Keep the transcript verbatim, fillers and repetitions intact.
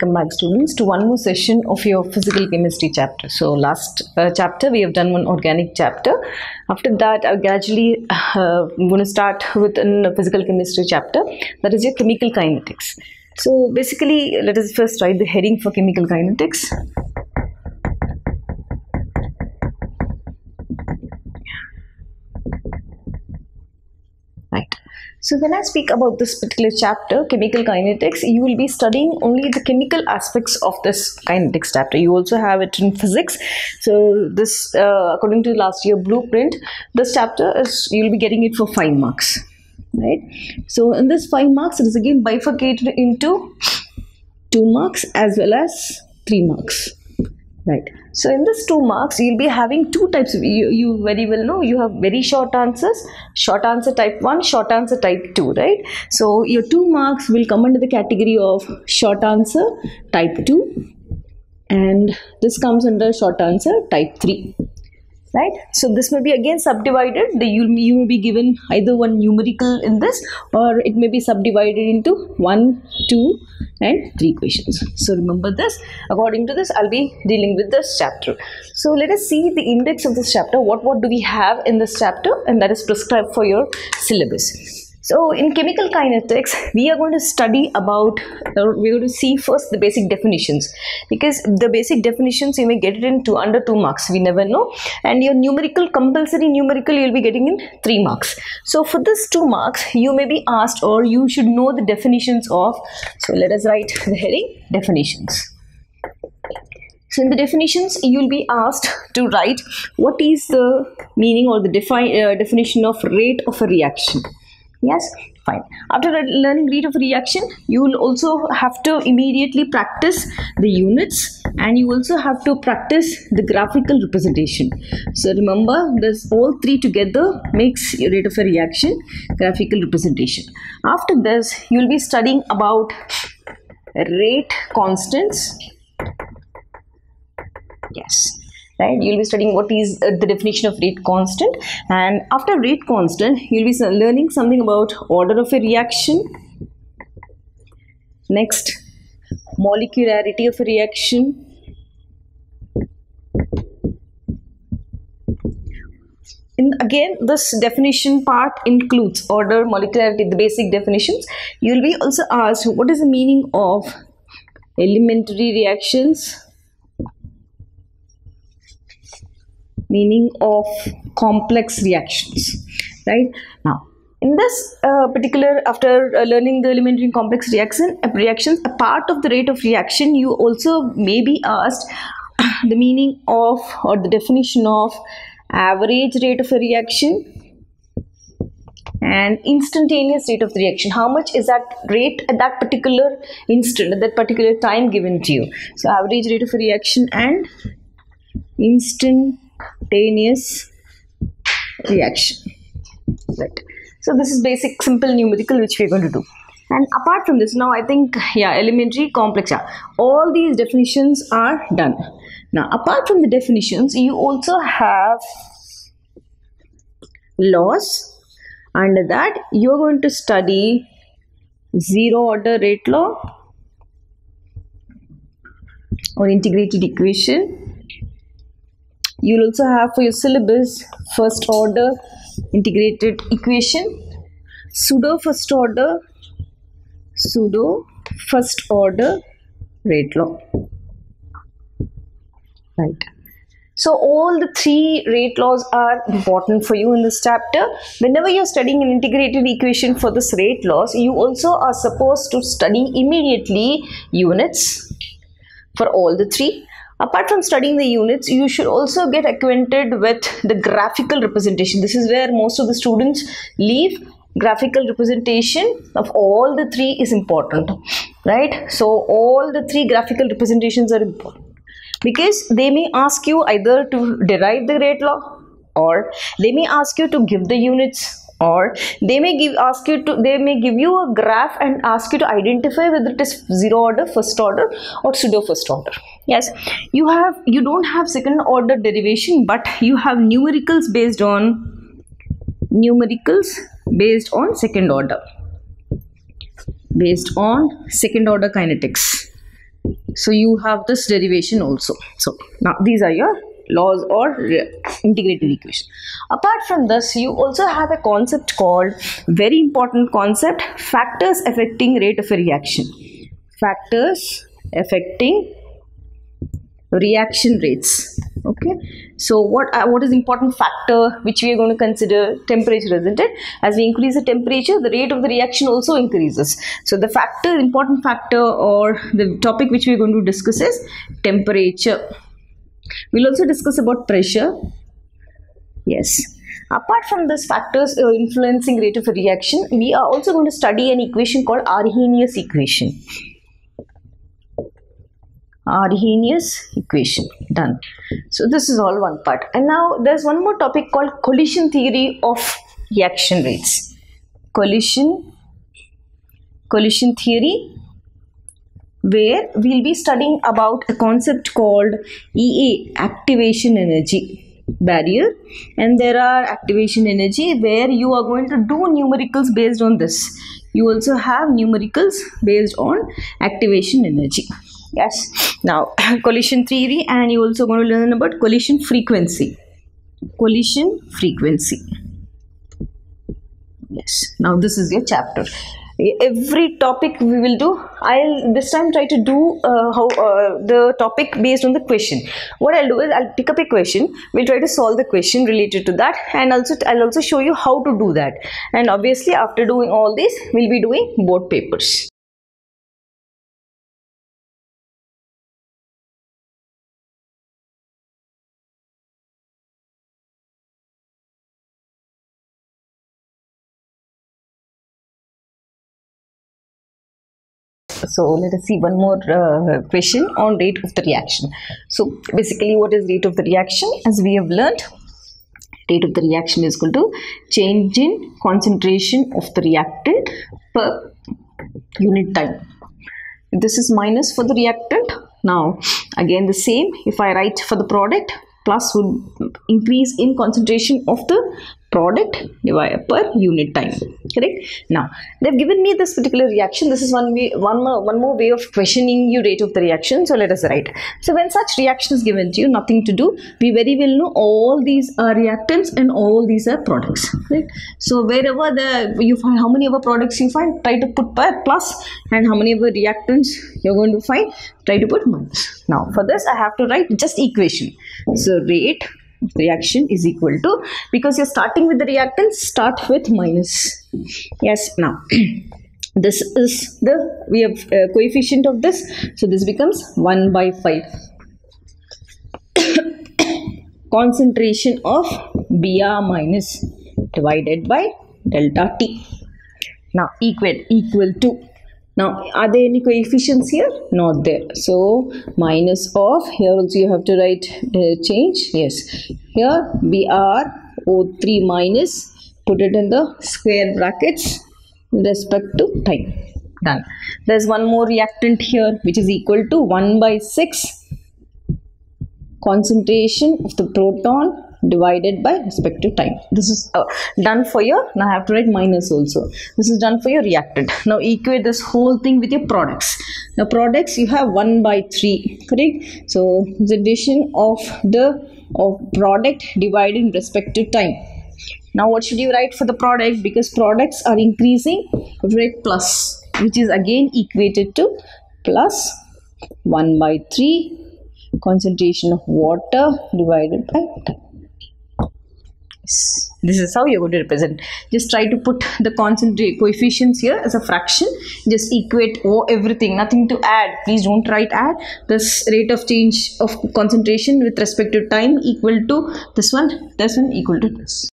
Welcome back, students, to one more session of your physical chemistry chapter. So last uh, chapter we have done one organic chapter. After that I gradually uh, I'm going to start with a physical chemistry chapter, that is your chemical kinetics. So basically let us first write the heading for chemical kinetics. So when I speak about this particular chapter, chemical kinetics, you will be studying only the chemical aspects of this kinetics chapter. You also have it in physics. So this, uh, according to last year blueprint, this chapter is, you will be getting it for five marks, right? So in this five marks, it is again bifurcated into two marks as well as three marks. Right. So in this two marks, you'll be having two types of, you, you very well know, you have very short answers, short answer type one, short answer type two, right? So your two marks will come under the category of short answer type two, and this comes under short answer type three, right? So this may be again subdivided, the, you, you may be given either one numerical in this, or it may be subdivided into one, two, and three questions. So remember this. According to this, I'll be dealing with this chapter. So let us see the index of this chapter. What what do we have in this chapter, and that is prescribed for your syllabus. So in chemical kinetics, we are going to study about, or we are going to see first the basic definitions, because the basic definitions you may get it in two, under two marks, we never know, and your numerical, compulsory numerical, you will be getting in three marks. So for this two marks, you may be asked, or you should know the definitions of, so let us write the heading, definitions. So in the definitions, you will be asked to write what is the meaning or the defi- uh, definition of rate of a reaction. Yes, fine. After learning rate of reaction, you will also have to immediately practice the units, and you also have to practice the graphical representation. So remember, this all three together makes your rate of a reaction, graphical representation. After this, you will be studying about rate constants. Yes. Right, you'll be studying what is uh, the definition of rate constant, and after rate constant, you'll be learning something about order of a reaction, next molecularity of a reaction, and again this definition part includes order, molecularity, the basic definitions. You'll be also asked what is the meaning of elementary reactions, meaning of complex reactions, right? Now, in this uh, particular, after uh, learning the elementary and complex reaction, uh, reactions, a part of the rate of reaction, you also may be asked the meaning of, or the definition of, average rate of a reaction and instantaneous rate of the reaction. How much is that rate at that particular instant, at that particular time given to you? So, average rate of a reaction and instant Instantaneous reaction, right? So this is basic simple numerical which we are going to do. And apart from this, now I think, yeah, elementary, complex, yeah, all these definitions are done. Now apart from the definitions, you also have laws. Under that, you are going to study zero order rate law or integrated equation. You'll also have for your syllabus first order integrated equation, pseudo first order, pseudo first order rate law, right? So all the three rate laws are important for you in this chapter. Whenever you're studying an integrated equation for this rate laws, you also are supposed to study immediately units for all the three. Apart from studying the units, you should also get acquainted with the graphical representation. This is where most of the students leave. Graphical representation of all the three is important, right? So all the three graphical representations are important, because they may ask you either to derive the rate law, or they may ask you to give the units, or they may give ask you to they may give you a graph and ask you to identify whether it is zero order, first order, or pseudo first order. Yes, you have you don't have second order derivation, but you have numericals based on numericals based on second order, based on second order kinetics, So you have this derivation also. So now these are your laws or integrated equation. Apart from this, you also have a concept called, very important concept, factors affecting rate of a reaction. Factors affecting reaction rates. Okay, so what uh, what is important factor which we are going to consider? Temperature, isn't it? As we increase the temperature, the rate of the reaction also increases. So the factor, important factor, or the topic which we are going to discuss is temperature. We'll also discuss about pressure. Yes. Apart from these factors uh, influencing rate of a reaction, we are also going to study an equation called Arrhenius equation. Arrhenius equation. Done. So this is all one part. And now there's one more topic called collision theory of reaction rates. Collision, collision theory, where we'll be studying about a concept called E A, activation energy barrier, and there are activation energy, where you are going to do numericals based on this. You also have numericals based on activation energy. Yes. Now collision theory, and you also going to learn about collision frequency. Collision frequency. Yes. Now this is your chapter. Every topic we will do, I'll this time try to do uh, how uh, the topic based on the question. What I'll do is I'll pick up a question, we'll try to solve the question related to that, and also I'll also show you how to do that. And obviously after doing all this, we'll be doing board papers. So let us see one more uh, question on rate of the reaction. So basically, what is rate of the reaction? As we have learnt, rate of the reaction is equal to change in concentration of the reactant per unit time. This is minus for the reactant. Now again the same, if I write for the product, plus will increase in concentration of the product divided per unit time. Correct. Now they've given me this particular reaction. This is one way, one more, one more way of questioning your rate of the reaction. So let us write. So when such reaction is given to you, nothing to do. We very well know all these are reactants and all these are products. Right. So wherever the you find how many of our products you find, try to put plus, and how many of our reactants you're going to find, try to put minus. Now for this I have to write just equation. So rate reaction is equal to, because you're starting with the reactants, start with minus. Yes. Now this is the, we have uh, coefficient of this, so this becomes one by five. Concentration of Br minus divided by delta T. Now equal equal to, now are there any coefficients here? Not there. So minus of, here also you have to write uh, change. Yes. Here B r O three minus, put it in the square brackets with respect to time. Done. There's one more reactant here which is equal to one by six concentration of the proton divided by respect to time. This is uh, done for your, now I have to write minus also. This is done for your reactant. Now equate this whole thing with your products. Now products you have one by three, correct? So the addition of the of product divided in respect to time. Now what should you write for the product? Because products are increasing, write plus, which is again equated to plus one by three concentration of water divided by time. This is how you're going to represent. Just try to put the concentration coefficients here as a fraction. Just equate oh, everything, nothing to add. Please don't write add. This rate of change of concentration with respect to time equal to this one, this one equal to this.